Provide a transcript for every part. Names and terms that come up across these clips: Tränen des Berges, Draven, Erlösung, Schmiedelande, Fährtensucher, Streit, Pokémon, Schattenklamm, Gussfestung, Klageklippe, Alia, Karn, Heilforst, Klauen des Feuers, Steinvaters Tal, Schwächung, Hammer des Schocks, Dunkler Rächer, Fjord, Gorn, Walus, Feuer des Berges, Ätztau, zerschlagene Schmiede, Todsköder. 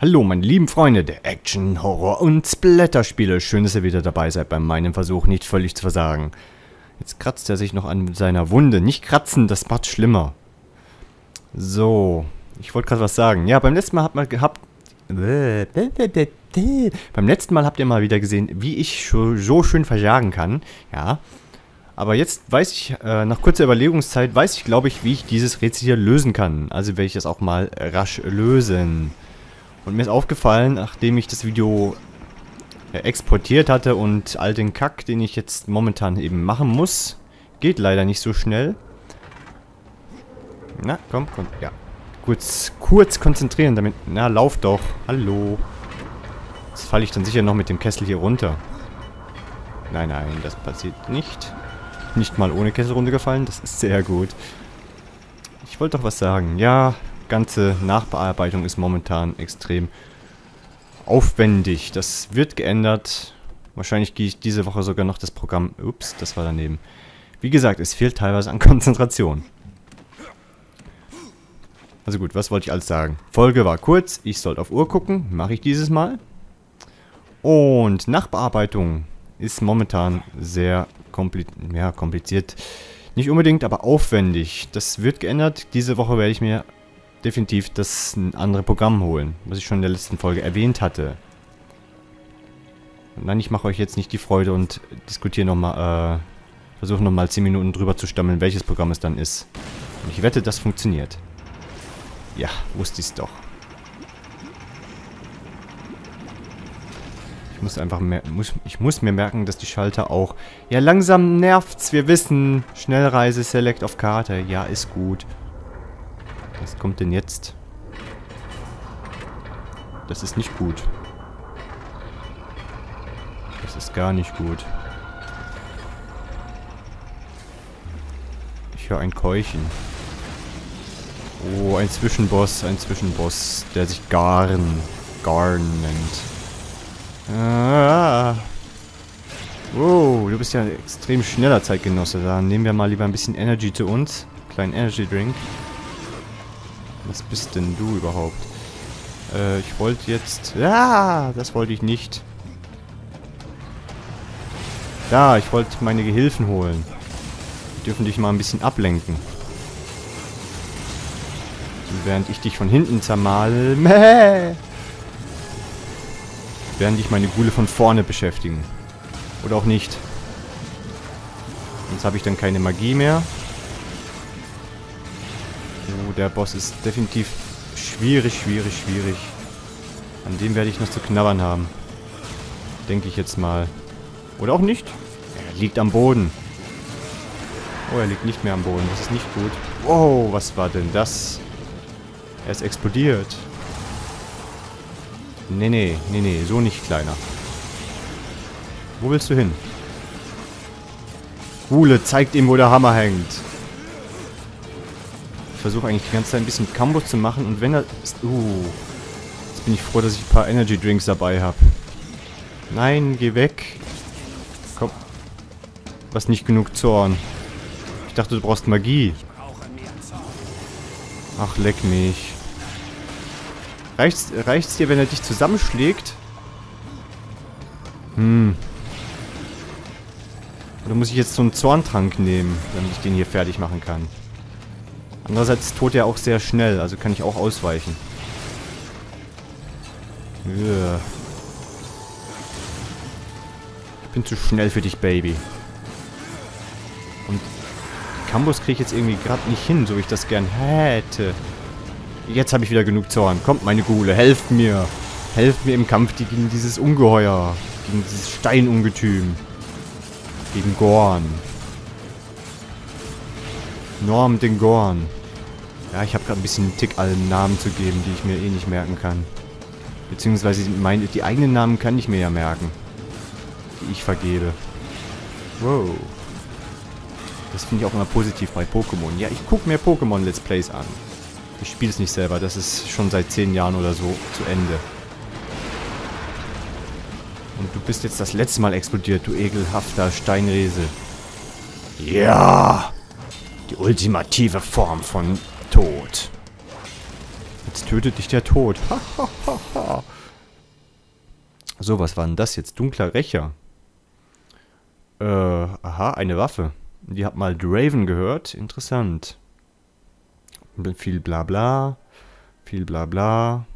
Hallo meine lieben Freunde der Action, Horror und Splatter-Spiele. Schön, dass ihr wieder dabei seid bei meinem Versuch, nicht völlig zu versagen. Jetzt kratzt er sich noch an seiner Wunde. Nicht kratzen, das macht schlimmer. So, ich wollte gerade was sagen. Ja, beim letzten Mal habt ihr mal wieder gesehen, wie ich so schön verjagen kann. Ja, aber jetzt weiß ich, nach kurzer Überlegungszeit, weiß ich, glaube ich, wie ich dieses Rätsel hier lösen kann. Also werde ich das auch mal rasch lösen. Und mir ist aufgefallen, nachdem ich das Video exportiert hatte und all den Kack, den ich jetzt momentan eben machen muss, geht leider nicht so schnell. Na, komm, komm, ja. Kurz konzentrieren damit. Na, lauf doch. Hallo. Jetzt falle ich dann sicher noch mit dem Kessel hier runter. Nein, nein, das passiert nicht. Nicht mal ohne Kessel runtergefallen, das ist sehr gut. Ich wollte doch was sagen. Ja, ganze Nachbearbeitung ist momentan extrem aufwendig. Das wird geändert. Wahrscheinlich gehe ich diese Woche sogar noch das Programm... Ups, das war daneben. Wie gesagt, es fehlt teilweise an Konzentration. Also gut, was wollte ich alles sagen? Folge war kurz. Ich sollte auf Uhr gucken. Mache ich dieses Mal. Und Nachbearbeitung ist momentan sehr kompliziert. Nicht unbedingt, aber aufwendig. Das wird geändert. Diese Woche werde ich mir definitiv das andere Programm holen, was ich schon in der letzten Folge erwähnt hatte. Nein, ich mache euch jetzt nicht die Freude und diskutiere nochmal, versuche nochmal 10 Minuten drüber zu stammeln, welches Programm es dann ist. Und ich wette, das funktioniert. Ja, wusste ich es doch. Ich muss einfach mir merken, dass die Schalter auch... Ja, langsam nervt's, wir wissen. Schnellreise, Select auf Karte. Ja, ist gut. Was kommt denn jetzt? Das ist nicht gut. Das ist gar nicht gut. Ich höre ein Keuchen. Oh, ein Zwischenboss, der sich Karn nennt. Ah. Wow, du bist ja ein extrem schneller Zeitgenosse. Da nehmen wir mal lieber ein bisschen Energy zu uns. Kleinen Energy Drink. Was bist denn du überhaupt? Ich wollte jetzt... Ja, das wollte ich nicht. Da, ich wollte meine Gehilfen holen. Die dürfen dich mal ein bisschen ablenken. Während ich dich von hinten zermahle... Mäh! Während ich meine Gule von vorne beschäftigen. Oder auch nicht. Sonst habe ich dann keine Magie mehr. Oh, der Boss ist definitiv schwierig. An dem werde ich noch zu knabbern haben. Denke ich jetzt mal. Oder auch nicht. Er liegt am Boden. Oh, er liegt nicht mehr am Boden. Das ist nicht gut. Wow, was war denn das? Er ist explodiert. Nee. So nicht, Kleiner. Wo willst du hin? Hule, zeigt ihm, wo der Hammer hängt. Ich versuche eigentlich die ganze Zeit ein bisschen Kambo zu machen und wenn er... jetzt bin ich froh, dass ich ein paar Energy Drinks dabei habe. Nein, geh weg. Komm. Was nicht genug Zorn. Ich dachte, du brauchst Magie. Ach, leck mich. Reicht's dir, wenn er dich zusammenschlägt? Hm. Oder muss ich jetzt so einen Zorntrank nehmen, damit ich den hier fertig machen kann? Andererseits tot er auch sehr schnell, also kann ich auch ausweichen. Yeah. Ich bin zu schnell für dich, Baby. Und die Kombos kriege ich jetzt irgendwie gerade nicht hin, so wie ich das gern hätte. Jetzt habe ich wieder genug Zorn. Kommt, meine Gule, helft mir. Helft mir im Kampf gegen dieses Ungeheuer. Gegen dieses Steinungetüm. Gegen Gorn. Norm den Gorn. Ja, ich habe gerade ein bisschen einen Tick, allen Namen zu geben, die ich mir eh nicht merken kann. Beziehungsweise die eigenen Namen kann ich mir ja merken. Die ich vergebe. Wow. Das finde ich auch immer positiv bei Pokémon. Ja, ich gucke mir Pokémon-Let's Plays an. Ich spiele es nicht selber. Das ist schon seit 10 Jahren oder so zu Ende. Und du bist jetzt das letzte Mal explodiert, du ekelhafter Steinriese. Ja! Die ultimative Form von Tod. Jetzt tötet dich der Tod. So, was war denn das jetzt? Dunkler Rächer. Aha, eine Waffe. Die hat mal Draven gehört. Interessant. Viel Blabla. Viel Blabla.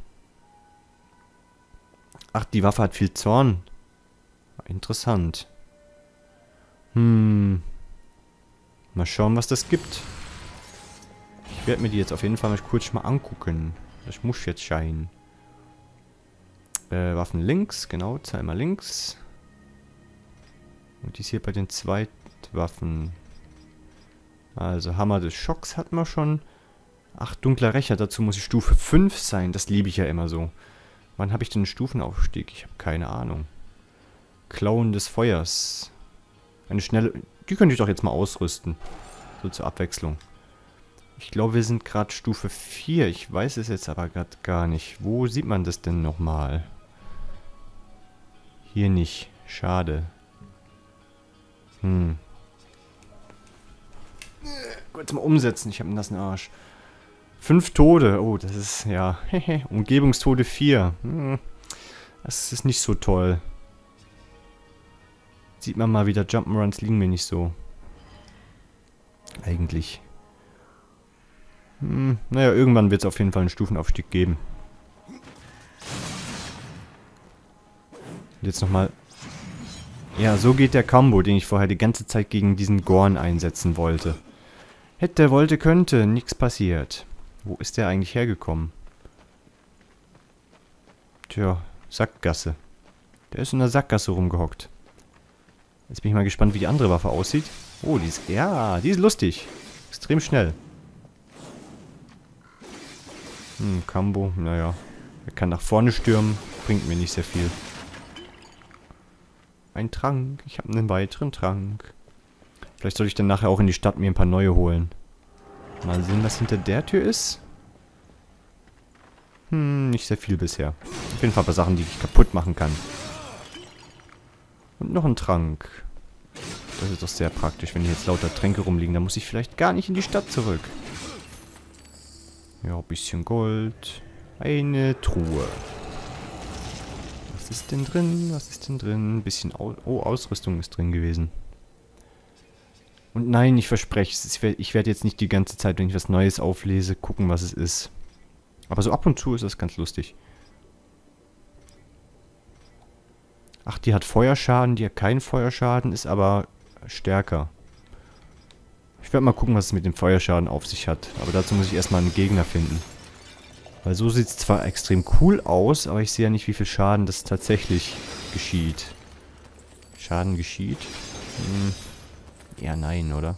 Ach, die Waffe hat viel Zorn. Interessant. Hm. Mal schauen, was das gibt. Ich werde mir die jetzt auf jeden Fall mal kurz angucken. Das muss jetzt scheinen. Waffen links, genau, zweimal links. Und die ist hier bei den Zweitwaffen. Also Hammer des Schocks hat man schon. Ach, dunkler Rächer, dazu muss ich Stufe 5 sein. Das liebe ich ja immer so. Wann habe ich denn einen Stufenaufstieg? Ich habe keine Ahnung. Klauen des Feuers. Eine schnelle... Die könnte ich doch jetzt mal ausrüsten. So zur Abwechslung. Ich glaube, wir sind gerade Stufe 4. Ich weiß es jetzt aber gerade gar nicht. Wo sieht man das denn nochmal? Hier nicht. Schade. Hm. Kurz mal umsetzen. Ich habe einen nassen Arsch. 5 Tode. Oh, das ist, ja. Umgebungstode 4. Hm. Das ist nicht so toll. Sieht man mal wieder, Jump'n'Runs liegen mir nicht so. Eigentlich. Hm, naja, irgendwann wird es auf jeden Fall einen Stufenaufstieg geben. Und jetzt nochmal. Ja, so geht der Combo, den ich vorher die ganze Zeit gegen diesen Gorn einsetzen wollte. Hätte, wollte, könnte. Nichts passiert. Wo ist der eigentlich hergekommen? Tja, Sackgasse. Der ist in der Sackgasse rumgehockt. Jetzt bin ich mal gespannt, wie die andere Waffe aussieht. Oh, die ist... Ja, die ist lustig. Extrem schnell. Hm, Kambo, naja. Er kann nach vorne stürmen. Bringt mir nicht sehr viel. Ein Trank. Ich habe einen weiteren Trank. Vielleicht soll ich dann nachher auch in die Stadt mir ein paar neue holen. Mal sehen, was hinter der Tür ist. Hm, nicht sehr viel bisher. Auf jeden Fall ein paar Sachen, die ich kaputt machen kann. Und noch ein Trank. Das ist doch sehr praktisch, wenn hier jetzt lauter Tränke rumliegen. Da muss ich vielleicht gar nicht in die Stadt zurück. Ja, ein bisschen Gold. Eine Truhe. Was ist denn drin? Was ist denn drin? Ein bisschen... Oh, Ausrüstung ist drin gewesen. Und nein, ich verspreche es. Ich werde jetzt nicht die ganze Zeit, wenn ich was Neues auflese, gucken, was es ist. Aber so ab und zu ist das ganz lustig. Ach, die hat Feuerschaden, die hat keinen Feuerschaden, ist aber stärker. Ich werde mal gucken, was es mit dem Feuerschaden auf sich hat. Aber dazu muss ich erstmal einen Gegner finden. Weil so sieht es zwar extrem cool aus, aber ich sehe ja nicht, wie viel Schaden das tatsächlich geschieht. Schaden geschieht? Hm. Ja, nein, oder?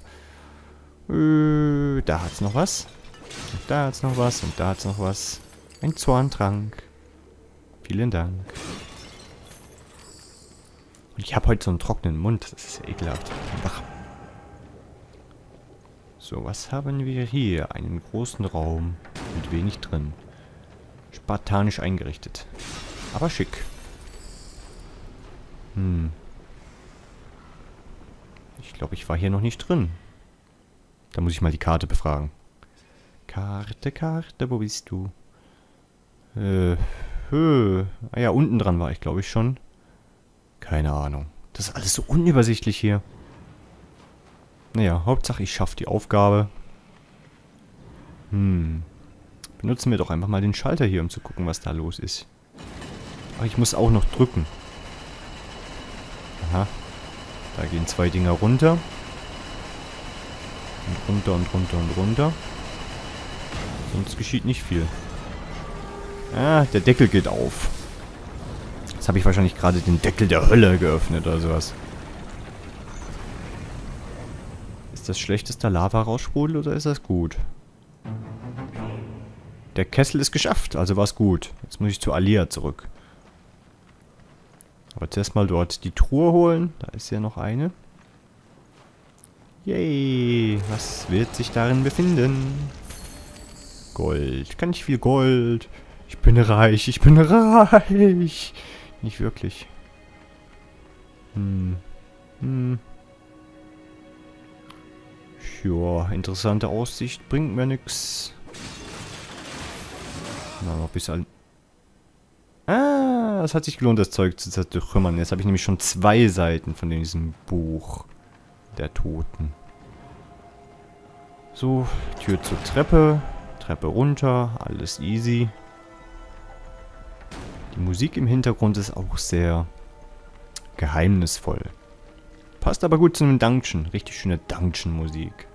Da hat's noch was. Und da hat's noch was. Und da hat's noch was. Ein Zorntrank. Vielen Dank. Und ich habe heute so einen trockenen Mund. Das ist ja ekelhaft. Ach. So, was haben wir hier? Einen großen Raum mit wenig drin. Spartanisch eingerichtet. Aber schick. Hm. Ich glaube, ich war hier noch nicht drin. Da muss ich mal die Karte befragen. Karte, Karte, wo bist du? Ah ja, unten dran war ich, glaube ich, schon. Keine Ahnung. Das ist alles so unübersichtlich hier. Naja, Hauptsache ich schaffe die Aufgabe. Hm. Benutzen wir doch einfach mal den Schalter hier, um zu gucken, was da los ist. Ach, ich muss auch noch drücken. Aha. Da gehen 2 Dinger runter. Und runter und runter und runter. Sonst geschieht nicht viel. Ah, der Deckel geht auf. Jetzt habe ich wahrscheinlich gerade den Deckel der Hölle geöffnet oder sowas. Ist das schlecht, dass da Lava raussprudelt oder ist das gut? Der Kessel ist geschafft, also war es gut. Jetzt muss ich zu Alia zurück. Aber zuerst mal dort die Truhe holen. Da ist ja noch eine. Yay! Was wird sich darin befinden? Gold. Kann ich viel Gold? Ich bin reich, ich bin reich. Nicht wirklich. Hm. Hm. Ja, interessante Aussicht. Bringt mir nix. Na, noch ein bisschen... Ah, es hat sich gelohnt, das Zeug zu zertrümmern. Jetzt habe ich nämlich schon 2 Seiten von diesem Buch der Toten. So, Tür zur Treppe. Treppe runter. Alles easy. Die Musik im Hintergrund ist auch sehr geheimnisvoll. Passt aber gut zu einem Dungeon. Richtig schöne Dungeon-Musik.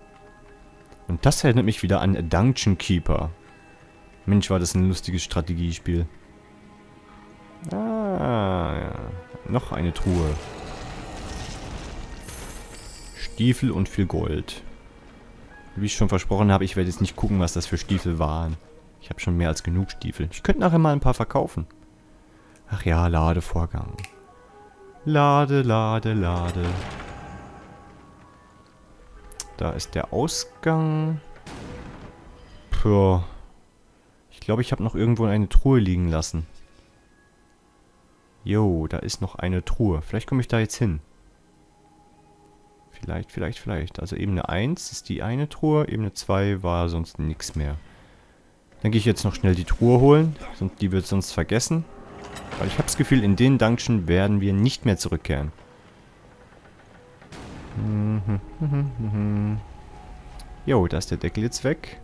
Und das erinnert mich wieder an A Dungeon Keeper. Mensch, war das ein lustiges Strategiespiel. Ah, ja. Noch eine Truhe. Stiefel und viel Gold. Wie ich schon versprochen habe, ich werde jetzt nicht gucken, was das für Stiefel waren. Ich habe schon mehr als genug Stiefel. Ich könnte nachher mal ein paar verkaufen. Ach ja, Ladevorgang. Lade, lade, lade. Da ist der Ausgang. Puh. Ich glaube, ich habe noch irgendwo eine Truhe liegen lassen. Jo, da ist noch eine Truhe. Vielleicht komme ich da jetzt hin. Vielleicht, vielleicht, vielleicht. Also Ebene 1 ist die eine Truhe. Ebene 2 war sonst nichts mehr. Dann gehe ich jetzt noch schnell die Truhe holen. Die wird sonst vergessen. Weil ich habe das Gefühl, in den Dungeon werden wir nicht mehr zurückkehren. Jo, da ist der Deckel jetzt weg.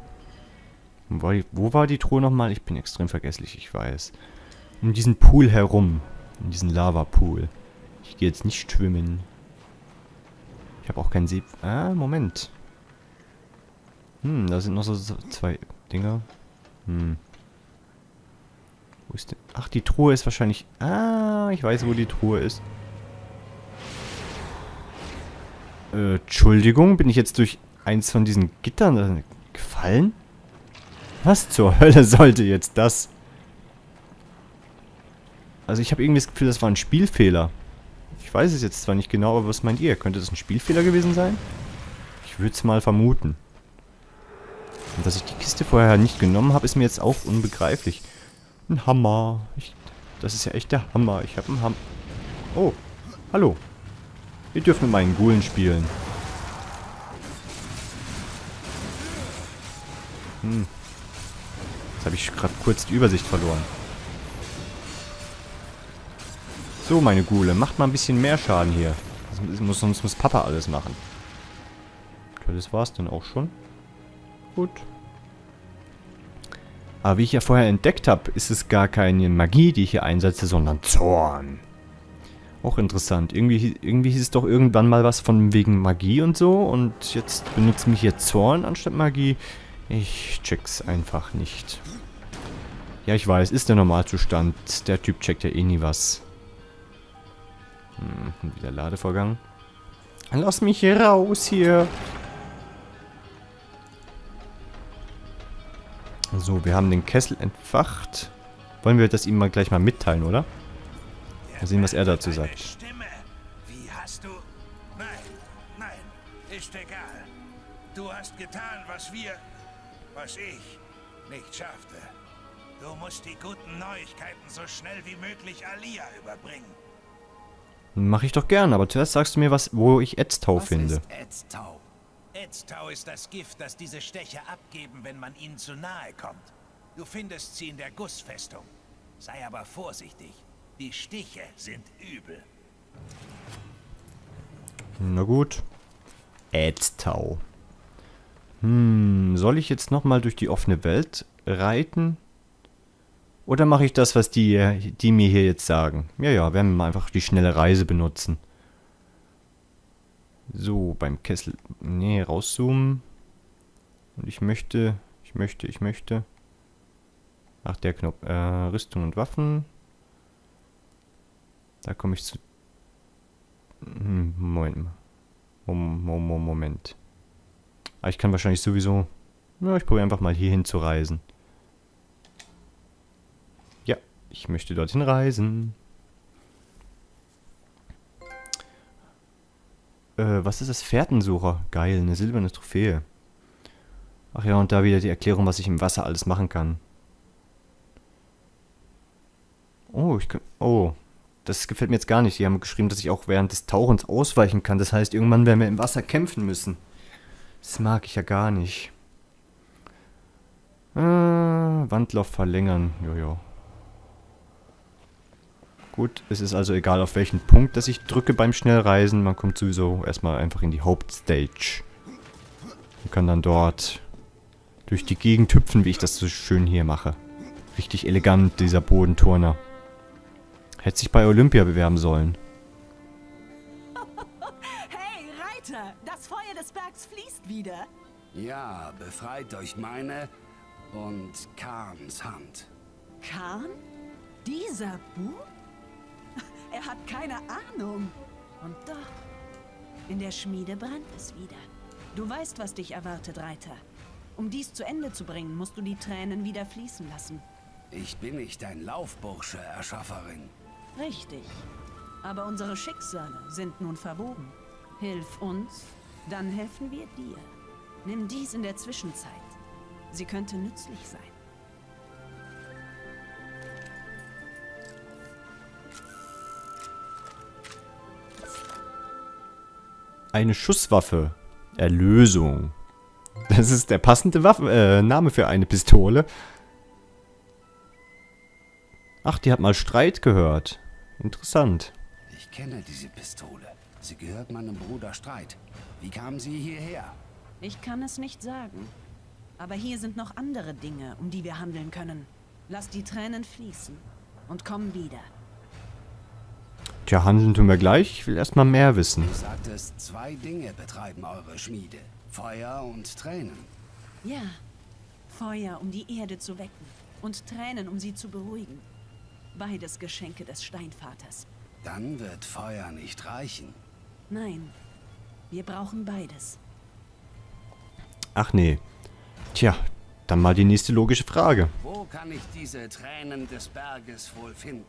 Wo war die Truhe nochmal? Ich bin extrem vergesslich, ich weiß. Um diesen Pool herum. Um diesen Lava-Pool. Ich gehe jetzt nicht schwimmen. Ich habe auch keinen See... Ah, Moment. Hm, da sind noch so 2 Dinger. Hm. Wo ist denn... Ach, die Truhe ist wahrscheinlich... Ah, ich weiß, wo die Truhe ist. Entschuldigung, bin ich jetzt durch eins von diesen Gittern gefallen? Was zur Hölle sollte jetzt das? Also ich habe irgendwie das Gefühl, das war ein Spielfehler. Ich weiß es jetzt zwar nicht genau, aber was meint ihr? Könnte das ein Spielfehler gewesen sein? Ich würde es mal vermuten. Und dass ich die Kiste vorher nicht genommen habe, ist mir jetzt auch unbegreiflich. Ein Hammer. Das ist ja echt der Hammer. Ich habe einen Hammer. Oh, hallo. Wir dürfen mit meinen Ghoulen spielen. Hm. Jetzt habe ich gerade kurz die Übersicht verloren. So, meine Ghule, macht mal ein bisschen mehr Schaden hier. Sonst muss Papa alles machen. Okay, das war's dann auch schon. Gut. Aber wie ich ja vorher entdeckt habe, ist es gar keine Magie, die ich hier einsetze, sondern Zorn. Auch interessant. Irgendwie hieß es doch irgendwann mal was von wegen Magie und so. Und jetzt benutzt mich hier Zorn anstatt Magie. Ich check's einfach nicht. Ja, ich weiß, ist der Normalzustand. Der Typ checkt ja eh nie was. Hm, wieder Ladevorgang. Lass mich hier raus hier. So, wir haben den Kessel entfacht. Wollen wir das ihm mal gleich mal mitteilen, oder? Mal sehen, was er dazu sagt. Stimme. Wie hast du... Nein, nein, ist egal. Du hast getan, was ich nicht schaffte. Du musst die guten Neuigkeiten so schnell wie möglich Alia überbringen. Mache ich doch gern, aber zuerst sagst du mir, wo ich Ätztau finde. Was ist Ätztau? Ätztau ist das Gift, das diese Stecher abgeben, wenn man ihnen zu nahe kommt. Du findest sie in der Gussfestung. Sei aber vorsichtig. Die Stiche sind übel. Na gut. Ätztau. Hm, soll ich jetzt nochmal durch die offene Welt reiten? Oder mache ich das, was die mir hier jetzt sagen? Ja, werden wir mal einfach die schnelle Reise benutzen. So, beim Kessel... Nee, rauszoomen. Und ich möchte... Ach, der Knopf. Rüstung und Waffen... Da komme ich zu... Moment. Ah, ich kann wahrscheinlich sowieso... Na, ich probiere einfach mal hier hin zu reisen. Ja, ich möchte dorthin reisen. Was ist das? Fährtensucher? Geil, eine silberne Trophäe. Ach ja, und da wieder die Erklärung, was ich im Wasser alles machen kann. Oh, ich kann... Oh... Das gefällt mir jetzt gar nicht. Die haben geschrieben, dass ich auch während des Tauchens ausweichen kann. Das heißt, irgendwann werden wir im Wasser kämpfen müssen. Das mag ich ja gar nicht. Wandlauf verlängern. Jojo. Gut, es ist also egal, auf welchen Punkt, dass ich drücke beim Schnellreisen. Man kommt sowieso erstmal einfach in die Hauptstage. Man kann dann dort durch die Gegend hüpfen, wie ich das so schön hier mache. Richtig elegant, dieser Bodenturner. Hätte sich bei Olympia bewerben sollen. Hey, Reiter! Das Feuer des Bergs fließt wieder. Ja, befreit durch meine und Karns Hand. Karn? Dieser Bub? Er hat keine Ahnung. Und doch, in der Schmiede brannt es wieder. Du weißt, was dich erwartet, Reiter. Um dies zu Ende zu bringen, musst du die Tränen wieder fließen lassen. Ich bin nicht dein Laufbursche, Erschafferin. Richtig. Aber unsere Schicksale sind nun verwoben. Hilf uns, dann helfen wir dir. Nimm dies in der Zwischenzeit. Sie könnte nützlich sein. Eine Schusswaffe. Erlösung. Das ist der passende Name für eine Pistole. Ach, die hat mal Streit gehört. Interessant. Ich kenne diese Pistole. Sie gehört meinem Bruder Streit. Wie kam sie hierher? Ich kann es nicht sagen. Aber hier sind noch andere Dinge, um die wir handeln können. Lass die Tränen fließen und komm wieder. Tja, handeln tun wir gleich. Ich will erstmal mehr wissen. Du sagtest, zwei Dinge betreiben eure Schmiede. Feuer und Tränen. Ja, Feuer, um die Erde zu wecken und Tränen, um sie zu beruhigen. Beides Geschenke des Steinvaters. Dann wird Feuer nicht reichen. Nein, wir brauchen beides. Ach nee. Tja, dann mal die nächste logische Frage. Wo kann ich diese Tränen des Berges wohl finden?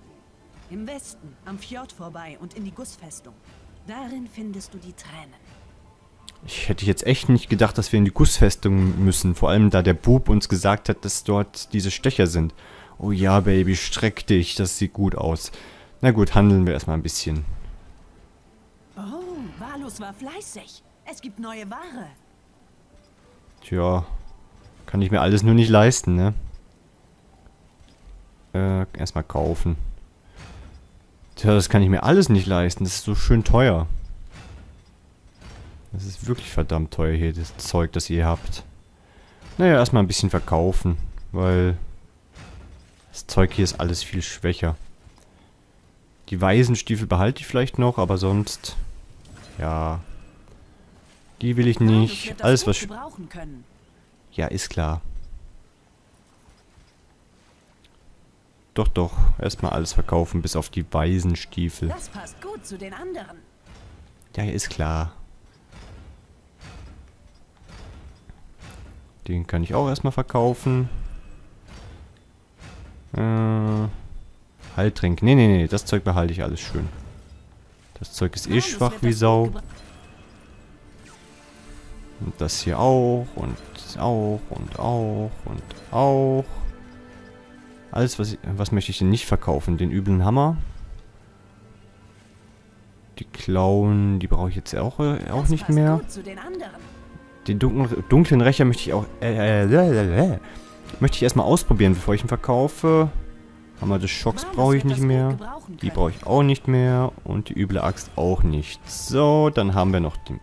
Im Westen, am Fjord vorbei und in die Gussfestung. Darin findest du die Tränen. Ich hätte jetzt echt nicht gedacht, dass wir in die Gussfestung müssen. Vor allem, da der Bub uns gesagt hat, dass dort diese Stecher sind. Oh ja, Baby, streck dich. Das sieht gut aus. Na gut, handeln wir erstmal ein bisschen. Oh, Walus war fleißig. Es gibt neue Ware. Tja, kann ich mir alles nur nicht leisten, ne? Erstmal kaufen. Tja, das kann ich mir alles nicht leisten. Das ist so schön teuer. Das ist wirklich verdammt teuer hier, das Zeug, das ihr habt. Naja, erstmal ein bisschen verkaufen, weil das Zeug hier ist alles viel schwächer. Die Waisenstiefel behalte ich vielleicht noch, aber sonst... Ja... Die will ich nicht. Alles, was... Ja, ist klar. Doch, doch. Erstmal alles verkaufen, bis auf die Waisenstiefel. Das passt gut zu den anderen. Ja, ist klar. Den kann ich auch erstmal verkaufen. Heiltränke. Nee, nee, nee. Das Zeug behalte ich alles schön. Das Zeug ist eh schwach wie Sau. Und das hier auch. Und auch. Und auch. Und auch. Alles, was möchte ich denn nicht verkaufen? Den üblen Hammer. Die Klauen, die brauche ich jetzt auch nicht mehr. Den dunklen Rächer möchte ich auch... möchte ich erstmal ausprobieren, bevor ich ihn verkaufe. Hammer des Schocks brauche ich nicht mehr. Die brauche ich auch nicht mehr. Und die üble Axt auch nicht. So, dann haben wir noch den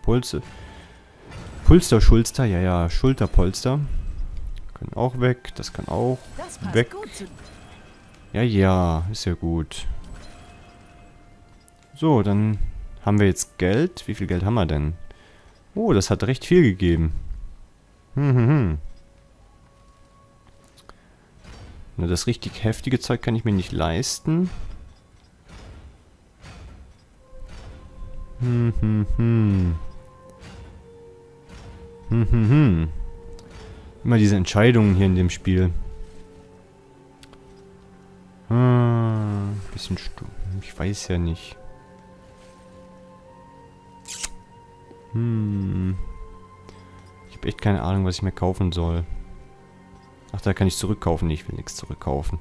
Pulsterschulster. Ja, ja, Schulterpolster. Können auch weg. Das kann auch weg. Ja, ja, ist ja gut. So, dann haben wir jetzt Geld. Wie viel Geld haben wir denn? Oh, das hat recht viel gegeben. Na, das richtig heftige Zeug kann ich mir nicht leisten. Immer diese Entscheidungen hier in dem Spiel. Bisschen stumm. Ich weiß ja nicht. Ich habe echt keine Ahnung, was ich mir kaufen soll. Ach, da kann ich zurückkaufen. Nee, ich will nichts zurückkaufen.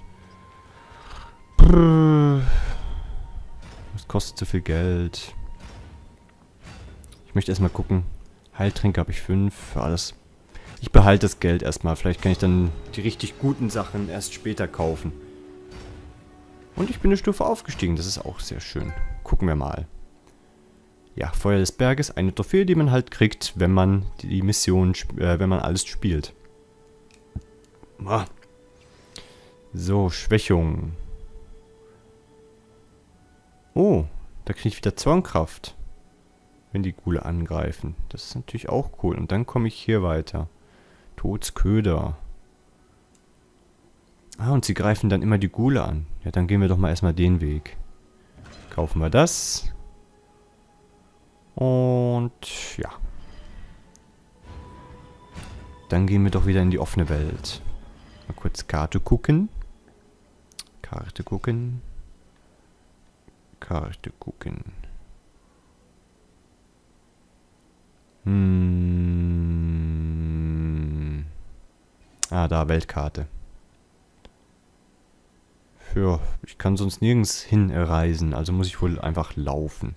Brrr. Das kostet so viel Geld. Ich möchte erstmal gucken. Heiltränke habe ich 5. Alles. Ich behalte das Geld erstmal. Vielleicht kann ich dann die richtig guten Sachen erst später kaufen. Und ich bin eine Stufe aufgestiegen. Das ist auch sehr schön. Gucken wir mal. Ja, Feuer des Berges. Eine Trophäe, die man halt kriegt, wenn man die Mission, wenn man alles spielt. So, Schwächung. Oh, da kriege ich wieder Zornkraft, wenn die Ghule angreifen. Das ist natürlich auch cool. Und dann komme ich hier weiter. Todsköder. Ah, und sie greifen dann immer die Ghule an. Ja, dann gehen wir doch mal erstmal den Weg. Kaufen wir das. Und ja. Dann gehen wir doch wieder in die offene Welt. Mal kurz Karte gucken. Karte gucken. Karte gucken. Hm. Ah, da, Weltkarte. Ja, ich kann sonst nirgends hinreisen, also muss ich wohl einfach laufen.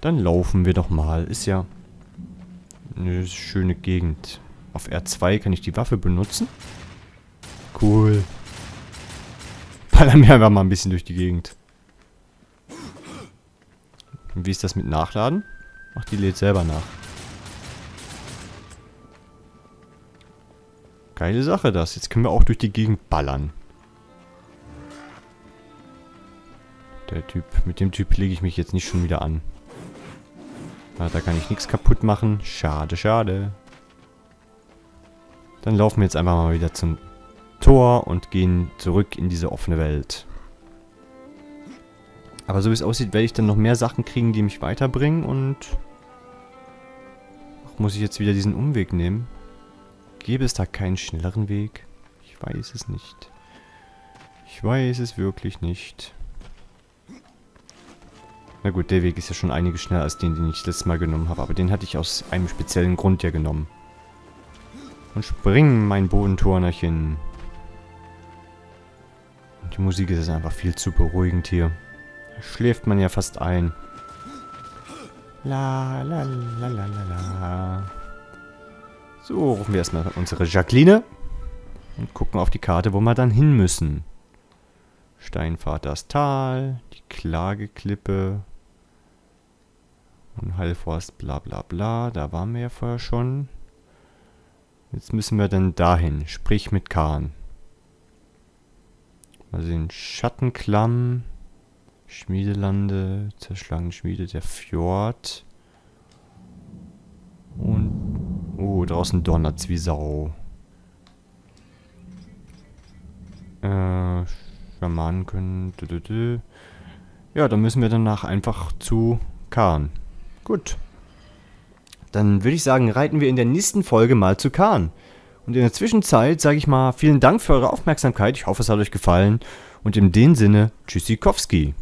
Dann laufen wir doch mal. Ist ja eine schöne Gegend. Auf R2 kann ich die Waffe benutzen. Cool. Ballern wir einfach mal ein bisschen durch die Gegend. Und wie ist das mit Nachladen? Ach, die lädt selber nach. Geile Sache das. Jetzt können wir auch durch die Gegend ballern. Der Typ, mit dem Typ lege ich mich jetzt nicht schon wieder an. Ah, da kann ich nichts kaputt machen. Schade, schade. Dann laufen wir jetzt einfach mal wieder zum Tor und gehen zurück in diese offene Welt. Aber so wie es aussieht, werde ich dann noch mehr Sachen kriegen, die mich weiterbringen und... Ach, muss ich jetzt wieder diesen Umweg nehmen? Gäbe es da keinen schnelleren Weg? Ich weiß es nicht. Ich weiß es wirklich nicht. Na gut, der Weg ist ja schon einiges schneller als den ich letztes Mal genommen habe. Aber den hatte ich aus einem speziellen Grund ja genommen. Und springen, mein Bodenturnerchen. Und die Musik ist einfach viel zu beruhigend hier. Da schläft man ja fast ein. La la la la la la. So, rufen wir erstmal unsere Jacqueline. Und gucken auf die Karte, wo wir dann hin müssen. Steinvaters Tal, die Klageklippe. Und Heilforst, bla bla bla. Da waren wir ja vorher schon. Jetzt müssen wir dann dahin. Sprich mit Karn. Mal sehen. Schattenklamm. Schmiedelande. Zerschlagene Schmiede. Der Fjord. Und... Oh, draußen donnert's wie Sau. Schamanen können... Ja, dann müssen wir danach einfach zu Karn. Gut. Dann würde ich sagen, reiten wir in der nächsten Folge mal zu Karn. Und in der Zwischenzeit sage ich mal vielen Dank für eure Aufmerksamkeit. Ich hoffe, es hat euch gefallen. Und in dem Sinne, Tschüssikowski.